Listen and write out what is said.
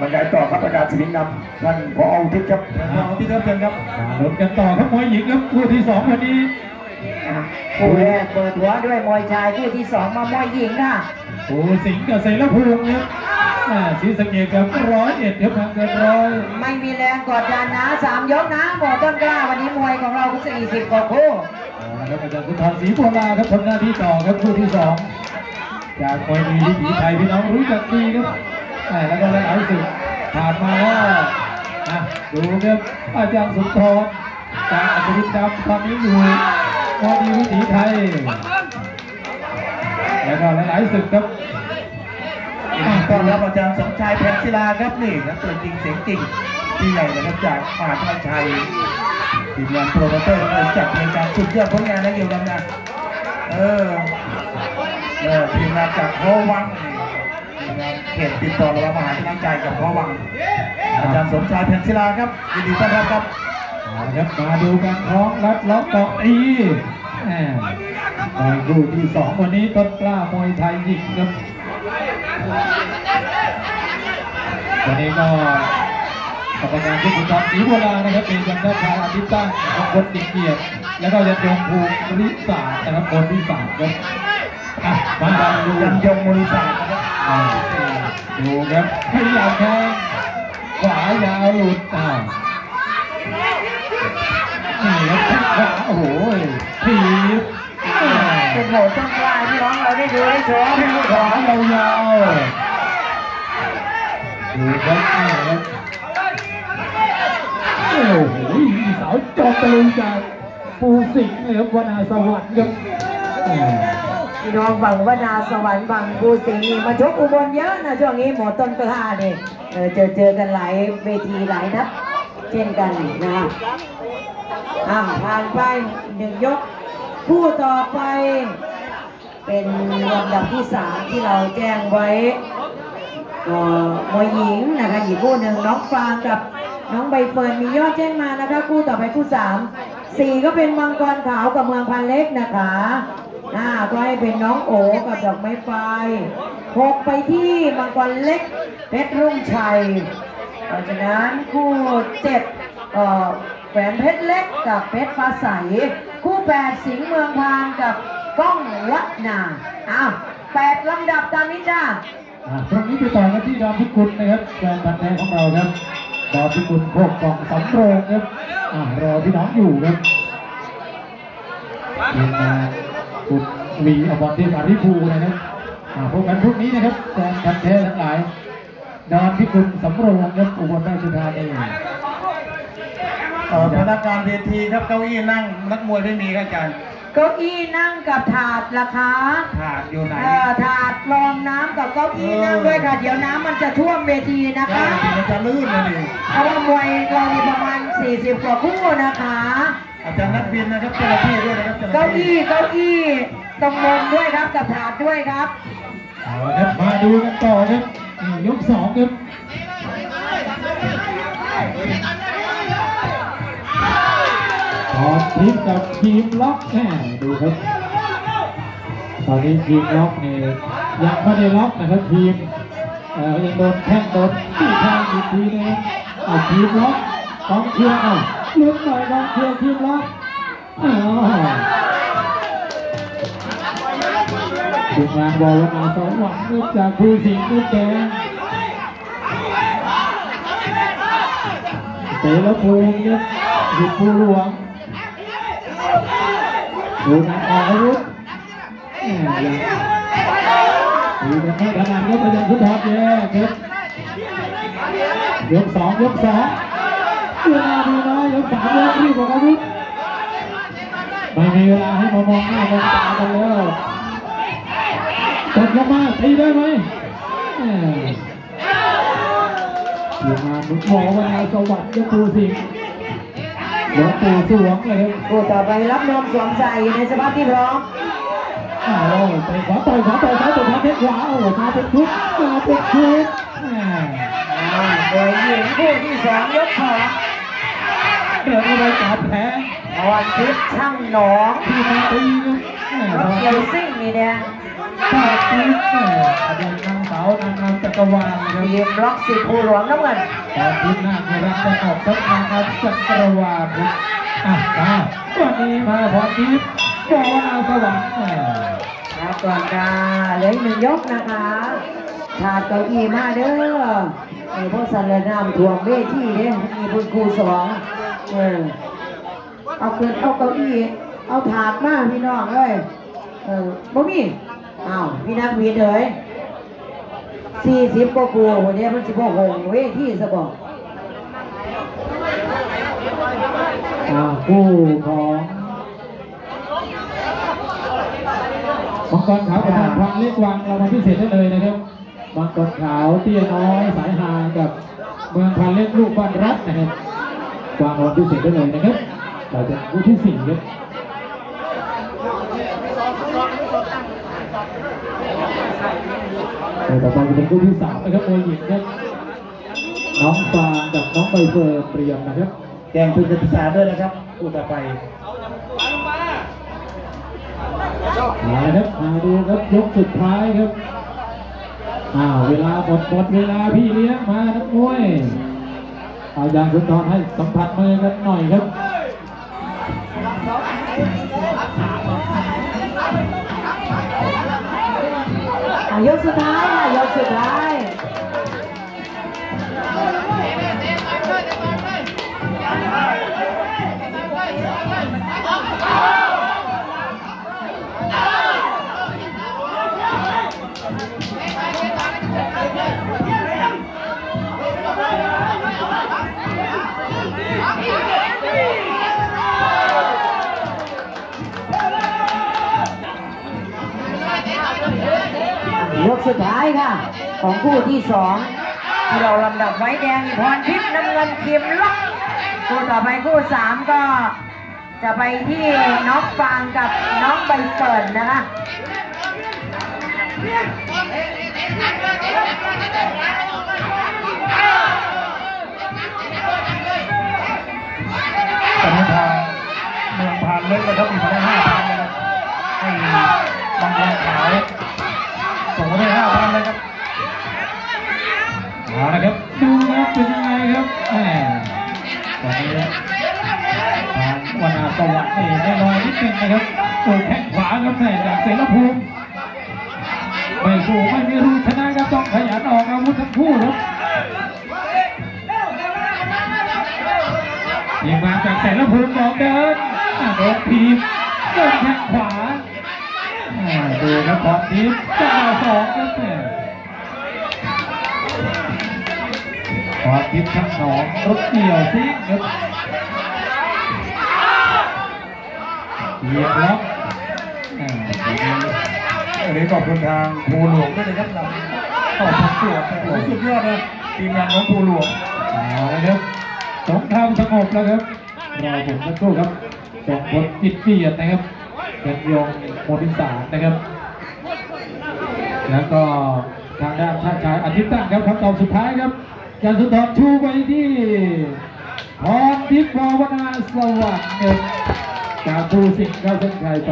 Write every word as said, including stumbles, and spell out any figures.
บรรยายต่อครับประกาศสิรินำท่านพอทิศครับพอทิศครับเชิญครับลุ้นกันต่อครับมวยหญิงครับคู่ที่สองวันนี้คู่แรกเปิดหัวด้วยมวยชายคู่ที่สองมามวยหญิงนะปูสิงห์กับเสรีภูมิครับสีสเกตกับร้อยเอ็ดเดี๋ยวพังเกินร้อยไม่มีแรงกดดันนะสามยกนะหมดต้นกล้าวันนี้มวยของเราสี่สิบกว่าคู่แล้วอาจารย์สุนทรศรีโพราครับทำหน้าที่ต่อครับคู่ที่สองจากมวยดีที่สีไทยพี่น้องรู้จักดีครับแล้วก็หลายๆสิ่งผ่านมาว่าดูครับอาจารย์สุนทรจากอัศวินดำตอนนี้อยู่พอดีวิถีไทยแล้วก็หลายๆสิ่งครับต้อนรับอาจารย์สมชายแพทย์ศิลาครับนี่นะตัวจริงเสียงจริงที่ใหญ่นะครับจากป่าท่าชัยทีมงานโปรโมเตอร์เราจัดรายการสุดยอดผลงานนักเยี่ยมดำนะเออเออทีมงานจากโพวังเขตติดต่อระหว่างมหาวิทยาลัยใจกับพ่อวังอาจารย์สมชายแพทย์ศิลาครับยินดีต้อนรับครับครับมาดูการคล้องรัดล็อกเกาะอีดูที่สองวันนี้ต้นกล้ามวยไทยหญิงครับวันนี้ก็ประกาศที่สุนทรศรีโพรานะครับเป็นจันทร์ชายอาทิตย์ตั้งของคนติดเกียรติแล้วก็ยันยงภูริศาสตร์นะครับคนที่สามครับมาดูยันยงภูริศาสตร์ดูครับพยายามแทงขวายาวหลุดอ่านี่ครับขวาโอ้โหทีเป็นโหดต้องลายพี่น้องเราได้ดูได้ชมพี่ลูกขวาเรายาวดูครับโอ้โหสาวจอมตะลุยจากปูสิงห์เลยครับวนาสวัสดิ์ครับพี่น้องฝั่งวนาสวรรค์ฝั่งภูสิงห์นี่มาชกอุบลเยอะนะช่วงนี้หมอต้นกล้าเนี่ยเจอเจอกันหลายเวทีหลายนัดเช่นกันนะอ่าผ่านไปหนึ่งยกคู่ต่อไปเป็นลำดับที่สามที่เราแจ้งไว้มวยหญิงนะคะหญิงคู่หนึ่งน้องฟางกับน้องใบเฟิร์นมียอดแจ้งมานะคะคู่ต่อไปคู่สามสี่ก็เป็นมังกรขาวกับเมืองพันเล็กนะคะอ่าก็ให้เป็นน้องโอกับดอกไม้ไฟหกไปที่มังกรเล็กเพชรรุ่งชัยเพราะฉะนั้นคู่เจ็ดเอ่อแหวนเพชรเล็กกับเพชรฟ้าใสคู่แปดสิงห์เมืองพานกับก้องวัดนาอ้าวแปดลำดับตามนี้จ้าอ่าตรงนี้ไปต่อกันที่ดอมพิกุลนะครับแฟนพันธุ์แท้ของเราครับดอมพิกุลโคกกองสำโรงครับอ่ารอพี่น้องอยู่ครับมีอวอร์ดที่อาริภูนะครับพบกันพรุ่งนี้นะครับแฟนพันธุ์แท้ทั้งหลายดอนพิกุลสำโรงครับอุบลราชธานีพนักงานเวทีครับเก้าอี้นั่งนักมวยไม่มีครับอาจารย์เก้าอี้นั่งกับถาดราคาถาดอยู่ไหนถาดรองน้ำกับเก้าอี้นั่งด้วยค่ะเดี๋ยวน้ำมันจะท่วมเวทีนะคะมันจะลื่นเลยเพราะว่ามวยเรามีประมาณสี่สิบกว่าคู่นะคะอาจารย์นักบินนะครับเจ้าหน้าที่ด้วยนะครับเก้าอี้เก้าอี้ตรงมุมด้วยครับกับถาดด้วยครับเอาละครับมาดูกันต่อครับยกสองครับตอนทีมกับทีมล็อกแน่ดูครับตอนนี้ทีมล็อกเนี่ยยังไม่ได้ล็อกนะครับทีมเอ่อยังโดนแทงโดนตีแทงอีกทีนึงเอาทีมล็อกต้องเชื่อเอาลุ้นหน่อยต้องเชื่อทีมล็อกทีมงานบอลมาสองหวังลูกจากภูสิงห์ลูกแกงเตะแล้วภูมิเนี่ยหยุดภูหลวงดูนักออกรุกดูนักขนาดนี้ก็ยังทุบทอดเยอะครับยกสองยกสองเวลาดีน้อยยกสามยกรีบออกอาวุธไม่มีเวลาให้มามองหน้ามองตากันแล้วกดเข้ามาตีได้ไหมอยู่มาหมุนหมอมาสวัสดิ์ยกปูสิงหลวงปู่สวงเลยครับโอ้ต่อไปรับนมสวมใส่ในสภาพที่พร้อมโอ้ไปขวาต่อยขวาต่อยขวาต่อยขวาเพชรขวาโอ้มาเป็นทุกมาเป็นทุกโอ้ยหญิงคู่ที่สองยกขาเดือดอะไรกับแพ้วันทิพย์ช่างหนองที่มาตีครับรถเกียวซิ่งนี่แดง างสาวนางงามจักรวาลนะครับทีมล็อกสีภูหลวงน้ำเงินแต่ทีมหน้าจะรับประกอบทั้งนางงามจักรวาลครับอ่ะมาวันนี้มาพอดีบอลเอาสว่างมาก่อนกาเหลือหนึ่งยกนะคะขาดเก้าอี้มาเด้อไอ้พวกสารน้ำถ่วงเวทีเนี่ยมีบุญครูสองเออเอาเกิดเอาเก้าอี้เอาถาดมาพี่น้องเอ้ยเออบ่มีอ้าวพี่นักวีเลยสี่สิบกว่าครูวันนี้มันสิบหกเวทีสบอกอ้าวครูของมังกรขาวประธานความเล็กวังเรามาพิเศษได้เลยนะครับมังกรขาวเตี้ยน้อยสายหางกับเมืองพันเล็กลูกบ้านรัฐนะครับวางรองพิเศษได้เลยนะครับเราจะคู่ที่สี่ครับต่อไปจะเป็นคู่ที่สามนะครับมวยหญิงครับน้องฟางกับน้องใบเฟิร์นเปรียมนะครับแกงคุณจะพิษาด้วยนะครับคู่ต่อไปมาครับมาดูครับยกสุดท้ายครับอ้าวเวลาหมดหมดเวลาพี่เลี้ยงมานักมวยเอายางสุนทรให้สัมผัสมือกันหน่อยครับยกสุดท้ายนะยกสุดท้ายยกสุดท้ายค่ะของคู่ที่สองที่เราลำดับไว้แดงพรทิพย์น้ำเงินเข็มล็อกคู่ต่อไปคู่สามก็จะไปที่น้องฟางกับน้องใบเฟิร์นนะคะตอนนี้ทางเมืองพานเล็กนะครับมีคะแนนห้าพันนะครับให้บางคนขาวส่งมาได้ห้าพันเลยครับเอาละครับดูครับเป็นยังไงครับแหมตอนนี้ทางวรรณสวัสดิ์นี่ได้ลอยนิดนึงนะครับโดนแข้งขวาครับแหมจากเสรีภูมิไม่สู้ไม่มีรู้ชนะครับต้องขยันออกอาวุธทั้งคู่ครับยิงมาจากแสนละพูนมองเดินโดนทีมโดนแข้งขวาดูครับพอดีจังหวะสองครับเนี่ยพอดีทั้งสองรถเดี่ยวซิครับเหยียบล็อกอันนี้ขอบคุณทางภูหลวงด้วยนะครับขอบคุณตัวสุดยอดเลยทีมงานของภูหลวงนะครับสองคำสงบแล้วครับเราผมนักสู้ครับสองคนอิดเปียดนะครับเป็นยองโมดิสานนะครับแล้วก็ทางด้านชาติชายอาทิตย์ตั้งครับคำตอบสุดท้ายครับจันทร์สุดท้ายชูไปที่พรทิพย์ ภาวนาสวัสดิ์จากภูสิงห์เข้าเส้นชัยไป